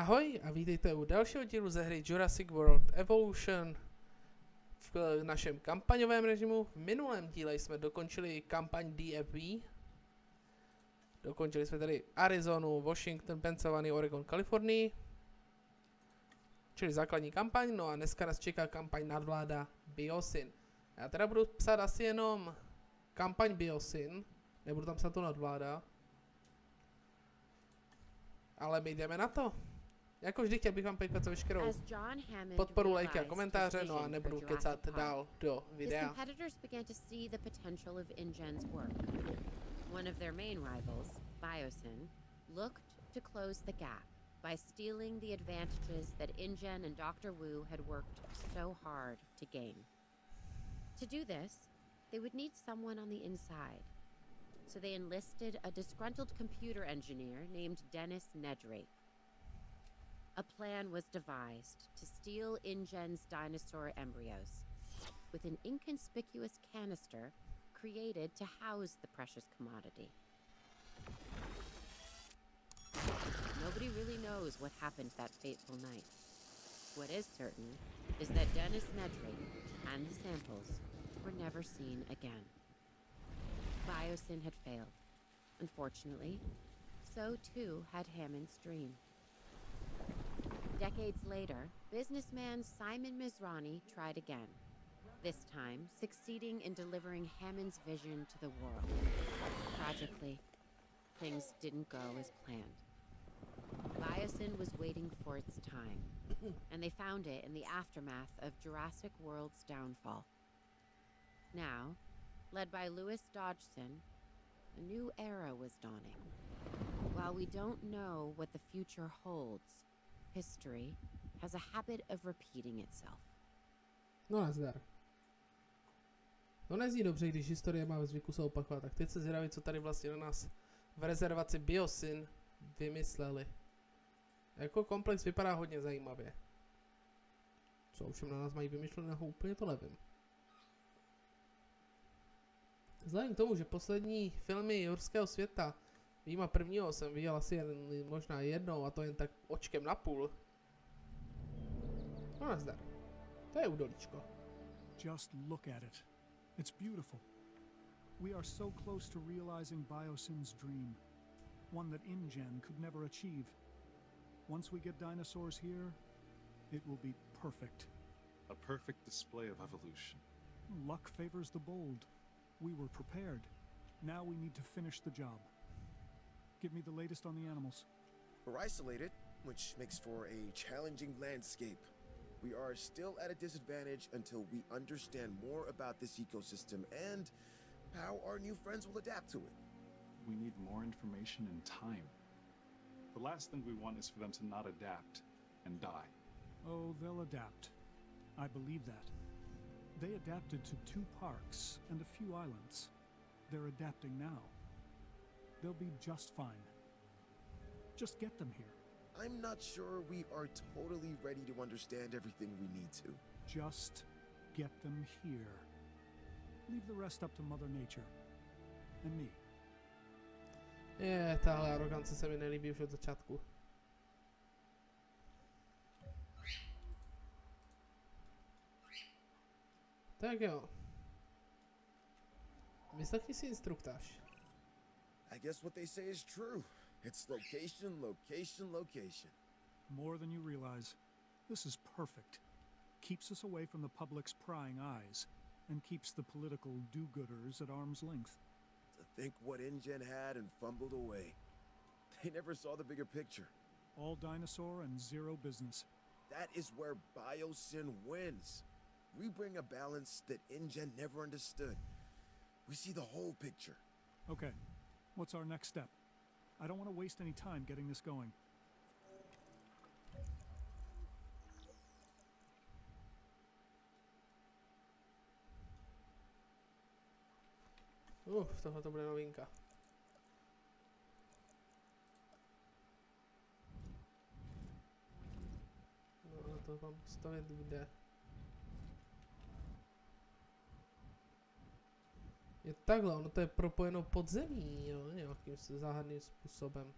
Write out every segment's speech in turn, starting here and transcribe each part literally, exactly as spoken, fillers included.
Ahoj a vítejte u dalšího dílu ze hry Jurassic World Evolution v našem kampaňovém režimu. V minulém díle jsme dokončili kampaň D F V. Dokončili jsme tady Arizonu, Washington, Pennsylvania, Oregon, Kalifornii. Čili základní kampaň, no a dneska nás čeká kampaň nadvláda Biosyn. Já teda budu psát asi jenom kampaň Biosyn, nebudu tam psát tu nadvláda. Ale my jdeme na to. Jako vždy, chtěl bych vám poděkovat za veškerou podporu, lajky a komentáře, no a nebudu kecat dál do videa. One of their main rivals, Biosyn, looked to close the gap by stealing the advantages that InGen and Doctor Wu had worked so hard to gain. To do this, they would need someone on the inside. So they enlisted a disgruntled computer engineer named Dennis Nedry. A plan was devised to steal InGen's dinosaur embryos with an inconspicuous canister created to house the precious commodity. Nobody really knows what happened that fateful night. What is certain is that Dennis Nedry and the samples were never seen again. Biosyn had failed. Unfortunately, so too had Hammond's dream. Decades later, businessman Simon Masrani tried again, this time succeeding in delivering Hammond's vision to the world. Tragically, things didn't go as planned. Biosyn was waiting for its time, and they found it in the aftermath of Jurassic World's downfall. Now, led by Lewis Dodgson, a new era was dawning. While we don't know what the future holds, history has a habit of repeating itself. No nazdar. No nezní dobře, když historie má ve zvyku se opakovat. Tak teď se zvědaví, co tady vlastně na nás v rezervaci Biosyn vymysleli. Jako komplex vypadá hodně zajímavě. Co ovšem na nás mají vymyšleného, úplně to nevím. Vzhledem k tomu, že poslední filmy Jurského světa, výjima prvního, jsem viděl asi jen, možná jednou, a to jen tak očkem napůl. No nazdar. To je udolíčko. Just look at it. It's beautiful. We are so close to realizing Biosyn's dream, one that InGen could never achieve. Once we get dinosaurs here, it will be perfect. A perfect display of evolution. Luck favors the bold. We were prepared. Now we need to finish the job. Give me the latest on the animals. We're isolated, which makes for a challenging landscape. We are still at a disadvantage until we understand more about this ecosystem and how our new friends will adapt to it. We need more information and time. The last thing we want is for them to not adapt and die. Oh, they'll adapt. I believe that. They adapted to two parks and a few islands. They're adapting now. They'll be just fine. Just get them here. I'm not sure we are totally ready to understand everything we need to. Just get them here. Leave the rest up to Mother Nature. And me. Je, tahle arogance se mi nelíbí už od začátku. Tak jo. Vyslechni si instruktář. I guess what they say is true. It's location, location, location. More than you realize. This is perfect. Keeps us away from the public's prying eyes and keeps the political do-gooders at arm's length. To think what InGen had and fumbled away. They never saw the bigger picture. All dinosaur and zero business. That is where Biosyn wins. We bring a balance that InGen never understood. We see the whole picture. Okay, what's our next step? I don't want to waste any time getting this going. Uf, tohle to bude novinka. No, to vám stavět kde? Je takhle, ono to je propojeno podzemí, jo, nějakým záhadným způsobem.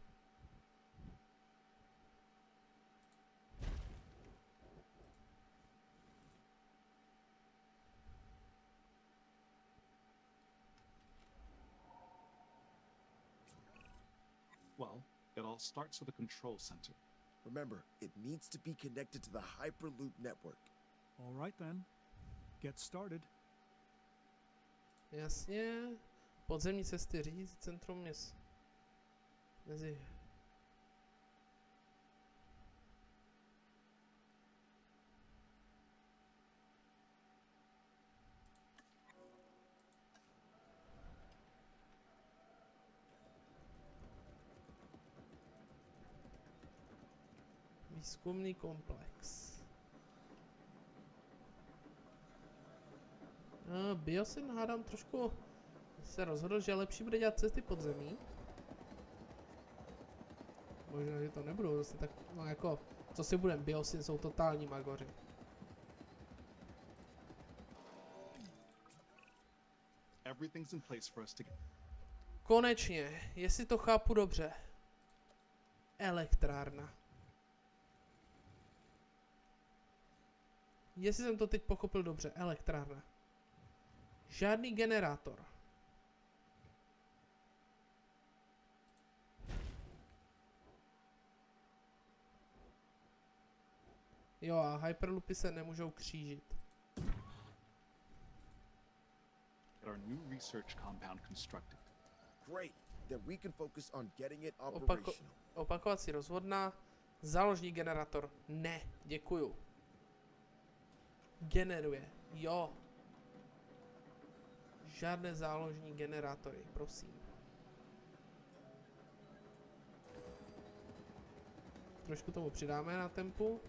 Well, it all starts with a control center. Remember, it needs to be connected to the Hyperloop network. All right then. Get started. Jasně. Podzemní cesty řídí centrum měst. Mezi... Výzkumný komplex. Uh, Biosyn, hádám, trošku se rozhodl, že lepší bude dělat cesty pod zemí. Možná, že to nebudou zase tak, no jako, co si budem, Biosyn jsou totální magoři. Konečně, jestli to chápu dobře. Elektrárna. Jestli jsem to teď pochopil dobře, elektrárna. Žádný generátor. Jo, a hyperloopy se nemůžou křížit. Opako opakovací rozvodná. Založní generátor. Ne, děkuju. Generuje, jo. Žádné záložní generátory, prosím. Trošku tomu přidáme na tempu.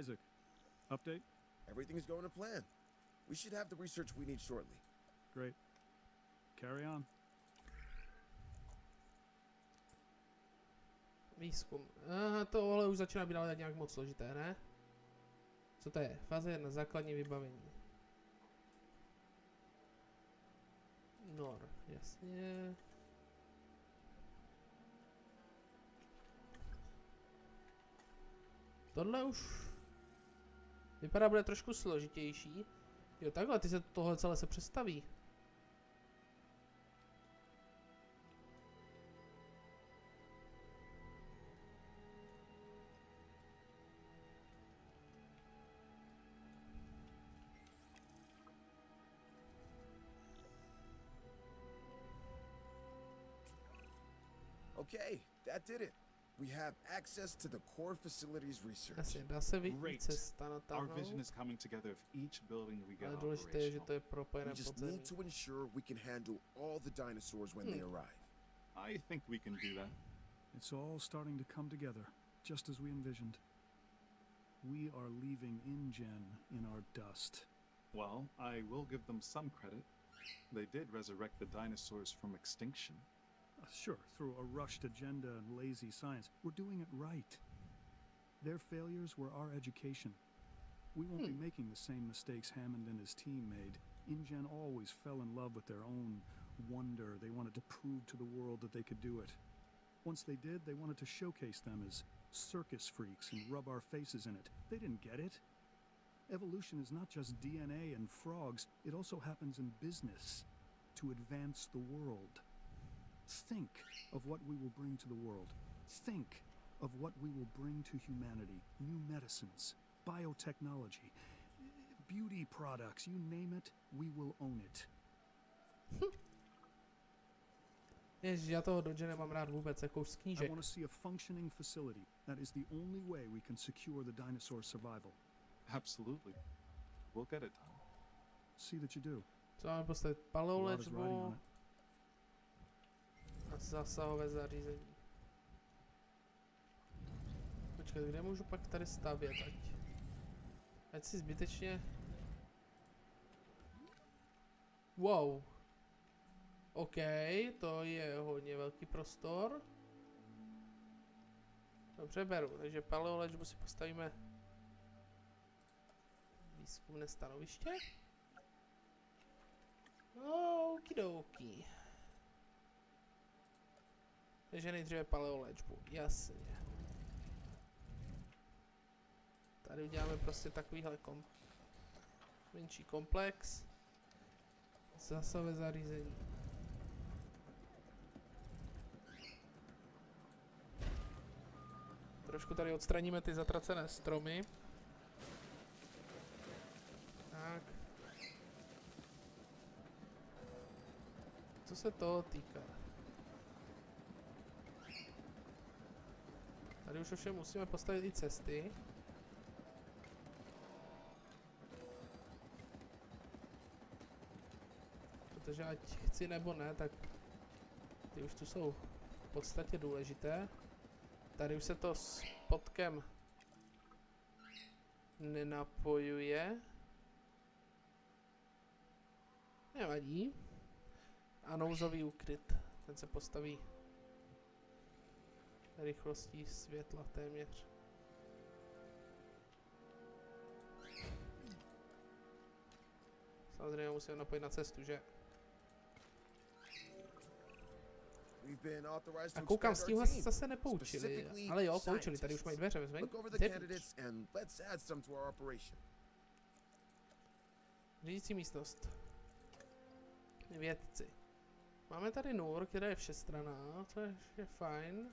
Isaac, update? Everything is going to plan. We should have the research we need shortly. Great. Carry on. Výzkum. Aha, to ale už začíná být ale nějak moc složité, ne? Co to je? Fáze jedna, základní vybavení. Nor, jasně. Tohle už vypadá, bude trošku složitější. Jo, takhle, ty se tohle celé se přestaví. Okay, that did it. We have access to the core facilities research. Great. Our vision is coming together if each building we get operational. We just need to ensure we can handle all the dinosaurs when hmm. they arrive. I think we can do that. It's all starting to come together, just as we envisioned. We are leaving InGen in our dust. Well, I will give them some credit. They did resurrect the dinosaurs from extinction. Sure, through a rushed agenda and lazy science. We're doing it right. Their failures were our education. We won't hmm. be making the same mistakes Hammond and his team made. InGen always fell in love with their own wonder. They wanted to prove to the world that they could do it. Once they did, they wanted to showcase them as circus freaks and rub our faces in it. They didn't get it. Evolution is not just D N A and frogs. It also happens in business to advance the world. Think of what we will bring to the world. Think of what we will bring to humanity. New medicines, biotechnology, beauty products, you name it, we will own it. Ježiš, já toho Dodge nemám rád vůbec, jako z knížek. I want to see a functioning facility. That is the only way we can secure the dinosaur survival. Absolutely. We'll get it. See that you do. Co máme postavit? Palou léčbu. A zásahové zařízení. Počkat, kde můžu pak tady stavět, ať... Ať si zbytečně... Wow. OK, to je hodně velký prostor. Dobře, beru, takže paleolečbu si postavíme... Výzkumné stanoviště? No, okidoki. Takže nejdříve paleoléčbu, jasně. Tady uděláme prostě takovýhle kom... menší komplex. Zásahové zařízení. Trošku tady odstraníme ty zatracené stromy. Tak. Co se toho týká? Tady už ovšem musíme postavit i cesty. Protože ať chci nebo ne, tak ty už tu jsou v podstatě důležité. Tady už se to s potkem nenapojuje. Nevadí. A nouzový ukryt. Ten se postaví rychlostí světla téměř. Samozřejmě musím napojit na cestu, že? A koukám, s tím ho zase nepoučili, ale jo, poučili, tady už mají dveře, vezmej. Řídící místnost. Vědci. Máme tady nůr, která je všestranná, to je, je fajn.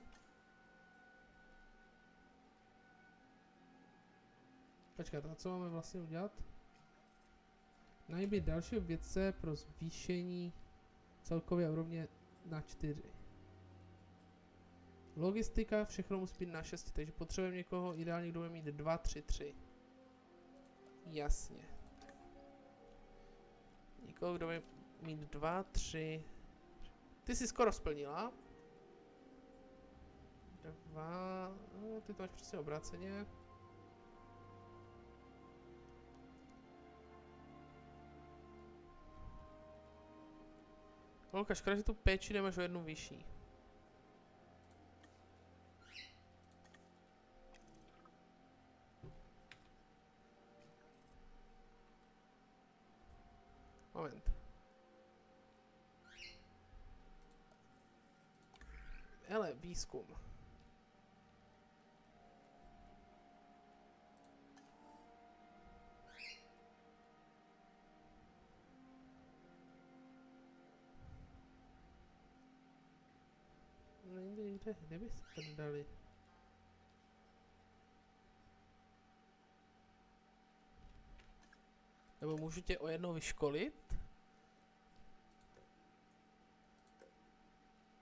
Počkat, a co máme vlastně udělat? Najít dalšího vědce pro zvýšení celkově úrovně na čtyři. Logistika, všechno musí být na šest, takže potřebujeme někoho, ideálně kdo bude mít dva, tři, tři. Jasně. Někoho, kdo bude mít dva, tři. Ty jsi skoro splnila. Dva, no, ty to máš přesně obráceně. Holka, škoda, že tu péči nemáš o jednu vyšší. Moment. Hele, výzkum. Kde by se tady dali? Nebo můžu tě o jednou vyškolit?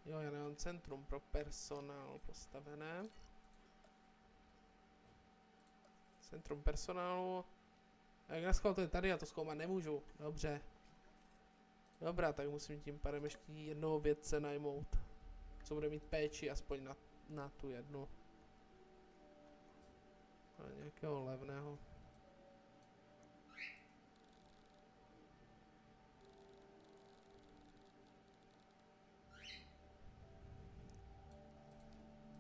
Jo, já nemám centrum pro personál postavené. Centrum personálu. A jak naschvál to je tady, já to zkoumat nemůžu. Dobře. Dobrá, tak musím tím pádem ještě jednoho vědce najmout. Co bude mít péči aspoň na, na tu jednu. Ale nějakého levného.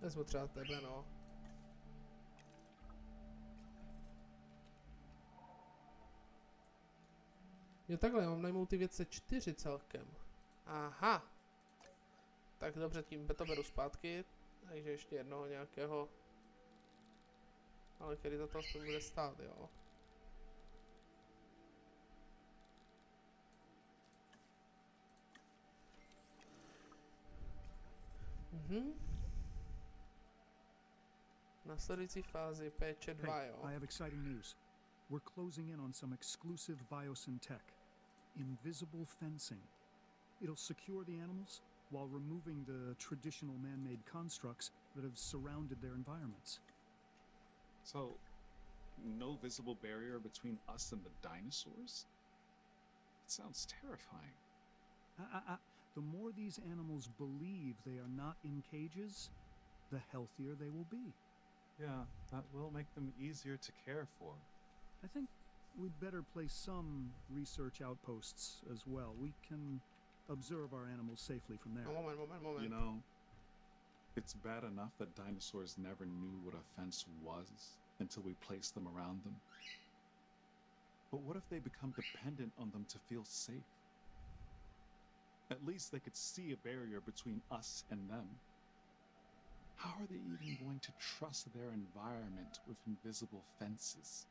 Vezmu třeba tebe, no. Jo, takhle, já mám najmout ty vědce čtyři celkem. Aha. Tak dobře, tím to beru zpátky, takže ještě jednoho nějakého, ale který za to aspoň bude stát, jo. Mhm. Následující fázi péče dva, jo. Hey, I have exciting news. We're closing in on some exclusive Biosyn tech. Invisible fencing. It'll secure the animals while removing the traditional man-made constructs that have surrounded their environments. So, no visible barrier between us and the dinosaurs? It sounds terrifying. Uh, uh, uh, the more these animals believe they are not in cages, the healthier they will be. Yeah, that will make them easier to care for. I think we'd better place some research outposts as well. We can observe our animals safely from there. Moment, moment, moment. You know, it's bad enough that dinosaurs never knew what a fence was until we placed them around them. But what if they become dependent on them to feel safe? At least they could see a barrier between us and them. How are they even going to trust their environment with invisible fences?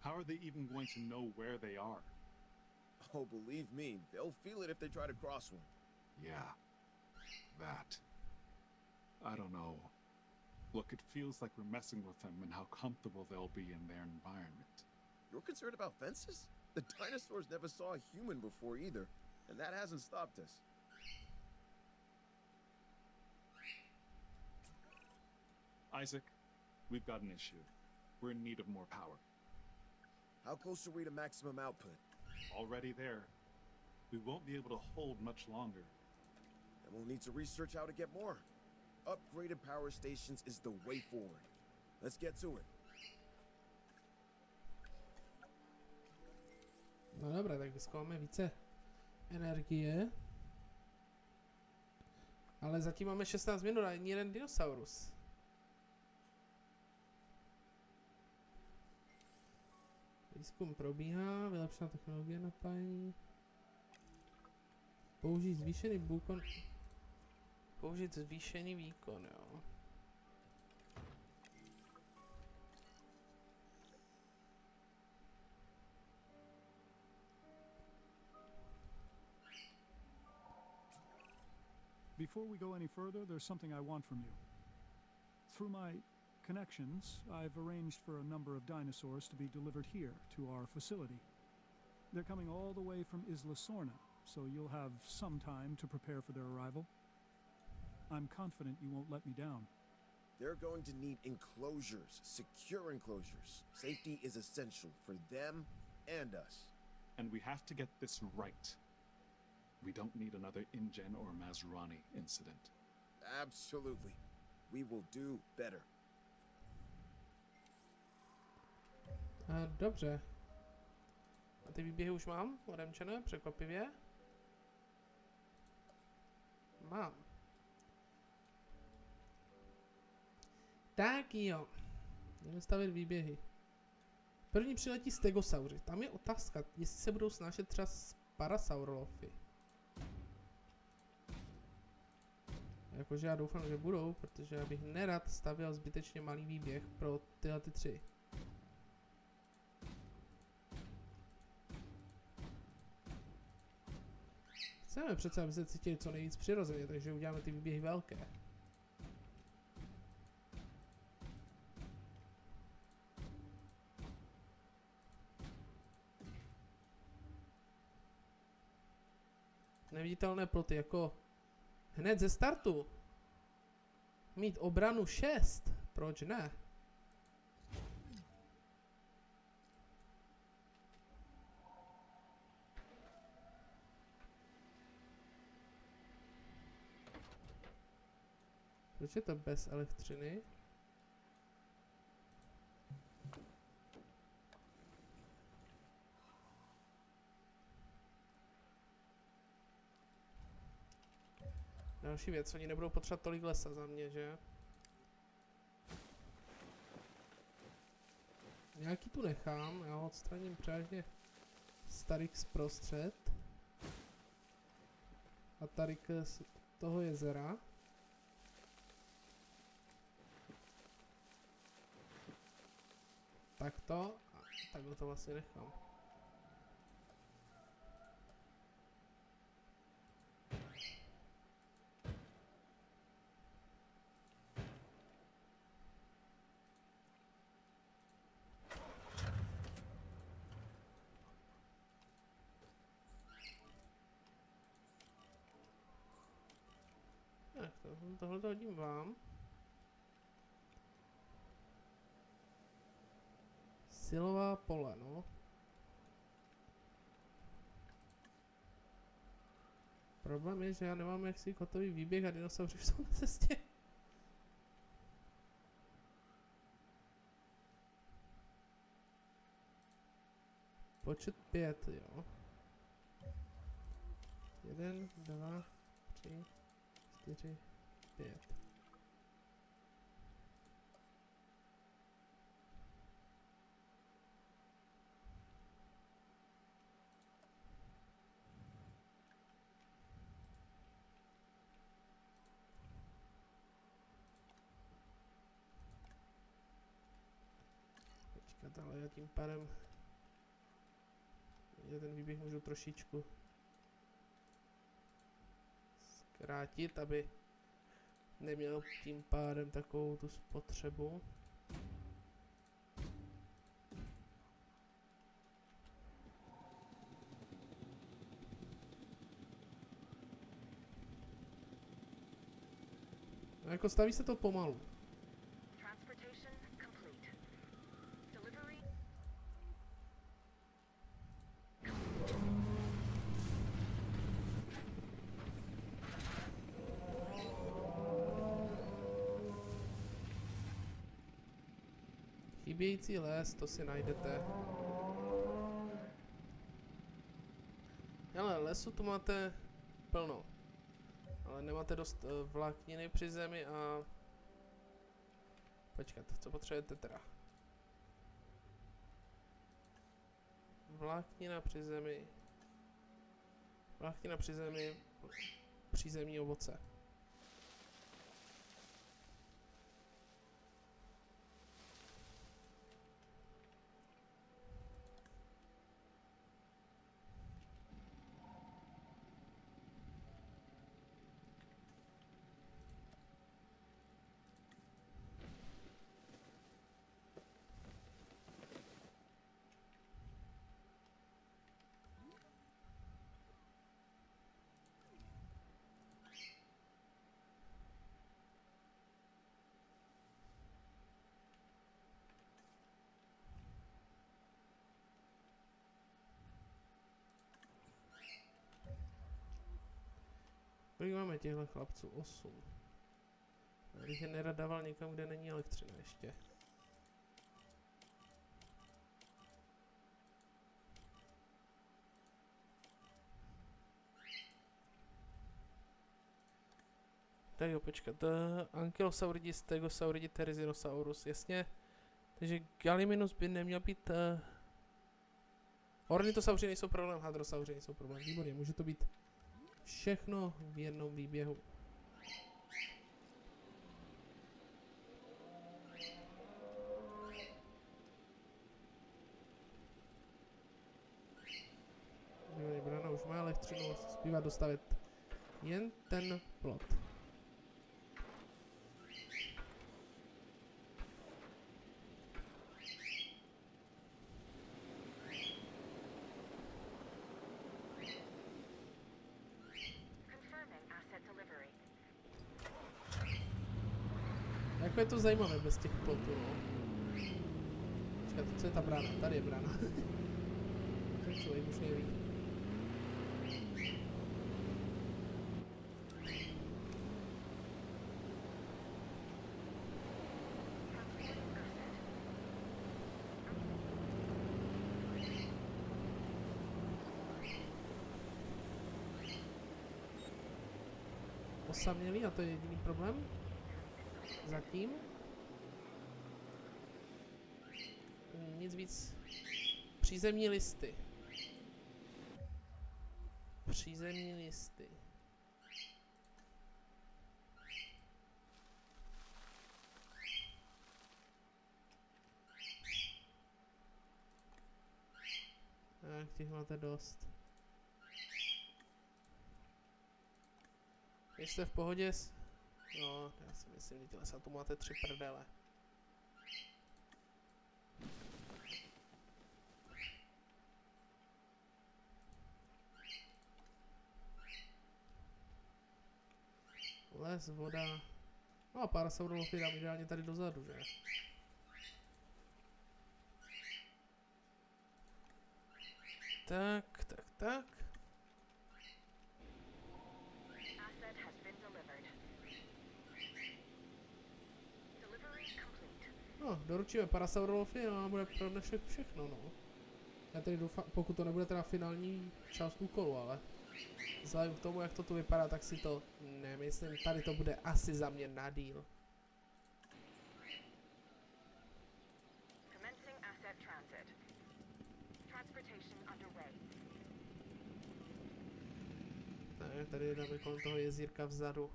How are they even going to know where they are? Oh, believe me, they'll feel it if they try to cross one. Yeah, that. I don't know Look, it feels like we're messing with them and how comfortable they'll be in their environment. You're concerned about fences? The dinosaurs never saw a human before either, and that hasn't stopped us. Isaac, we've got an issue. We're in need of more power. How close are we to maximum output? Already there. We won't be able to hold much longer. And we'll need to research how to get more. Upgraded power stations is the way forward. Let's get to it. No dobra, tak získáme více energie. Ale zatím máme šestnáct minut a ani jeden dinosaurus. Výzkum probíhá, vylepšená technologie napájení. Použít zvýšený výkon. Použít zvýšený výkon, jo. Before we go any further, there's something I want from you. Through my connections, I've arranged for a number of dinosaurs to be delivered here to our facility. They're coming all the way from Isla Sorna, so you'll have some time to prepare for their arrival. I'm confident you won't let me down. They're going to need enclosures, secure enclosures. Safety is essential for them and us. And we have to get this right. We don't need another InGen or Masrani incident. Absolutely. We will do better. A dobře. A ty výběhy už mám odemčené, překvapivě. Mám. Tak jo. Jdeme stavit výběhy. První přiletí Stegosauři. Tam je otázka, jestli se budou snášet třeba s Parasaurolophy. Jakože já doufám, že budou, protože já bych nerad stavěl zbytečně malý výběh pro tyhle ty tři. Chceme přece, aby se cítili co nejvíc přirozeně, takže uděláme ty výběhy velké. Neviditelné ploty jako hned ze startu. Mít obranu šest, proč ne? Proč je to bez elektřiny? Další věc, oni nebudou potřebovat tolik lesa za mě, že? Nějaký tu nechám, já ho odstraním přážně Starik zprostřed. A Tarik z toho jezera. Takto, a takhle to vlastně nechám. Tak to, tohle to hodím vám. Silová pole, no. Problém je, že já nemám jaksi kotový výběh a dinosauři jsou na cestě. Počet pět, jo. Jeden, dva, tři, čtyři, pět. Ale já tím pádem já ten výběh můžu trošičku zkrátit, aby neměl tím pádem takovou tu spotřebu. No jako staví se to pomalu. Chybějící les, to si najdete. Ale lesu tu máte plno. Ale nemáte dost vlákniny při zemi a... Počkat, co potřebujete teda? Vláknina při zemi. Vláknina při zemi. Přízemní ovoce. Kolik máme těchto chlapců? osm. Já bych je nerad dával někam, kde není elektřina ještě. Tak jo, počkat. Ankylosauridi, Stegosauridi, Therinosaurus, jasně. Takže Gallimimus by neměl být... Uh... Ornithosauři nejsou problém, hadrosauři nejsou problém. Výborně, může to být... Všechno v jednom výběhu. Brana už má elektřinu, zbývá dostavit jen ten plot. Jako je to zajímavé bez těch plotů, no. Počkat, co je ta brána? Tady je brána. Ten člověk už neví. Osamělý, a to je jediný problém? Zatím. Nic víc. Přízemní listy. Přízemní listy. Tak, těch máte dost. Jste v pohodě s... No, já si myslím, že ty lesa tu máte tři prdele. Les, voda... No a parasaurolophy dám ideálně tady dozadu, že? Tak, tak, tak. No, doručíme Parasaurolophii, no a bude pro dnešek všechno, no. Já tedy doufám, pokud to nebude teda finální část úkolu, ale vzhledem k tomu, jak to tu vypadá, tak si to nemyslím. Tady to bude asi za mě na díl. Ne, tady dáme kolem toho jezírka vzadu.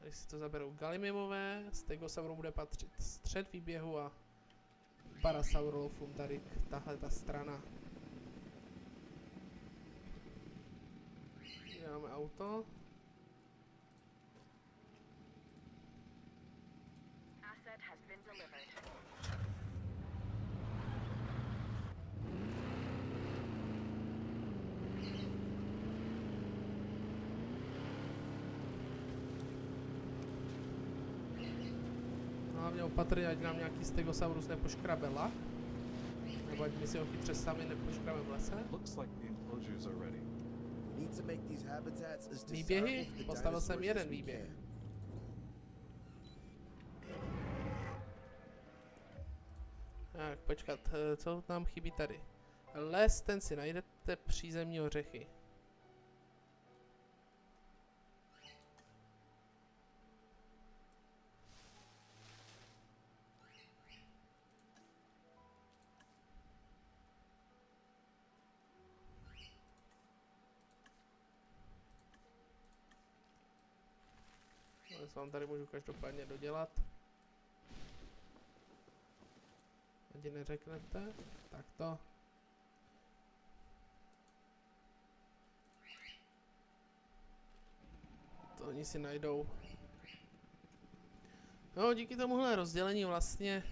Když si to zaberou Gallimimové, Stegosauru bude patřit střed výběhu a Parasaurolophům tady tahle ta strana. Máme auto. hlavně opatrně, ať nám nějaký Stegosaurus nepoškrabela. Nebo ať my si ho chytře sami nepoškrabe v lese. Výběhy? Postavil jsem jeden výběh. Tak, počkat, co nám chybí tady? Les, ten si najdete, přízemní ořechy. Les vám tady můžu každopádně dodělat. Tady neřeknete, tak to. To oni si najdou. No, díky tomuhle rozdělení vlastně.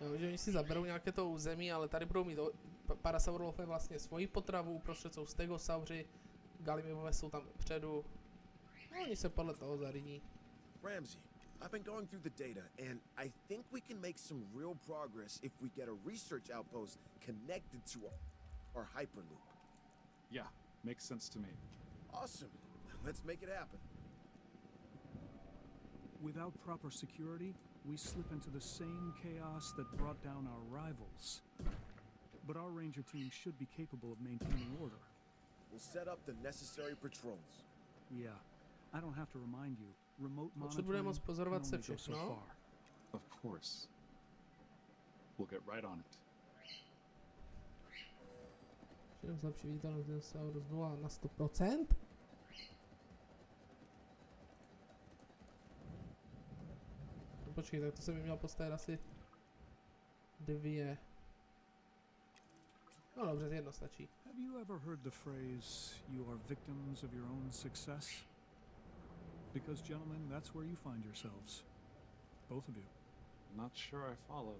No, že oni si zaberou nějaké to území, ale tady budou mít parasaurolofy vlastně svoji potravu, uprostřed jsou stegosauři, gallimimové jsou tam vpředu. No, oni se podle toho zařídí. Ramsey. I've been going through the data, and I think we can make some real progress if we get a research outpost connected to our, our hyperloop. Yeah, makes sense to me. Awesome. Let's make it happen. Without proper security, we slip into the same chaos that brought down our rivals. But our ranger team should be capable of maintaining order. We'll set up the necessary patrols. Yeah, I don't have to remind you. Odsud budeme moct pozorovat se všechno. Všem zlepší viditelnost dinosaurus nula na sto procent. No, počkej, tak to jsem měl postavit asi dvě. No dobře, jedno stačí. Have you ever heard the phrase you are victims of your own success? Because, gentlemen, that's where you find yourselves. Both of you. Not sure I follow.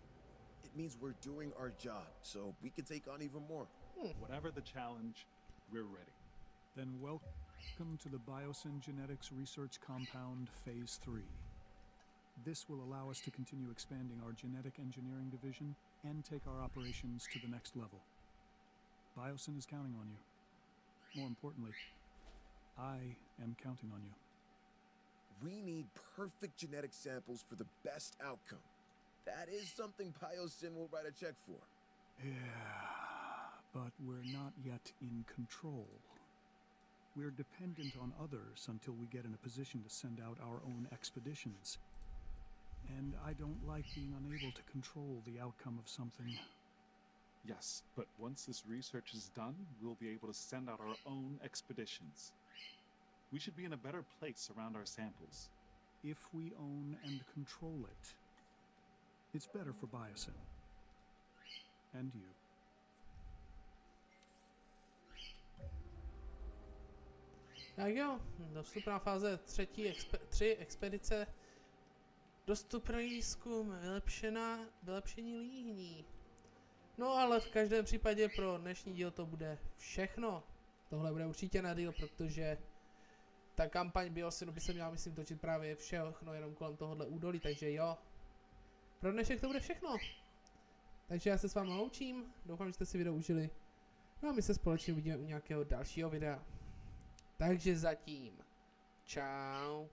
It means we're doing our job, so we can take on even more. Hmm. Whatever the challenge, we're ready. Then welcome to the Biosyn Genetics Research Compound Phase three. This will allow us to continue expanding our genetic engineering division and take our operations to the next level. Biosyn is counting on you. More importantly, I am counting on you. We need perfect genetic samples for the best outcome. That is something Biosyn will write a check for. Yeah, but we're not yet in control. We're dependent on others until we get in a position to send out our own expeditions. And I don't like being unable to control the outcome of something. Yes, but once this research is done, we'll be able to send out our own expeditions. We should be in a better place around our samples. If we own and control it, it's better for Biosyn. And you. Tak jo, dostupná fáze třetí, expe tři expedice. Dostupný výzkum, vylepšená, vylepšení líhní. No ale v každém případě pro dnešní díl to bude všechno. Tohle bude určitě na díl, protože ta kampaň Biosynu by se měla, myslím, točit právě všechno jenom kolem tohohle údolí, takže jo. Pro dnešek to bude všechno. Takže já se s vámi loučím, doufám, že jste si video užili. No a my se společně uvidíme u nějakého dalšího videa. Takže zatím. Čau.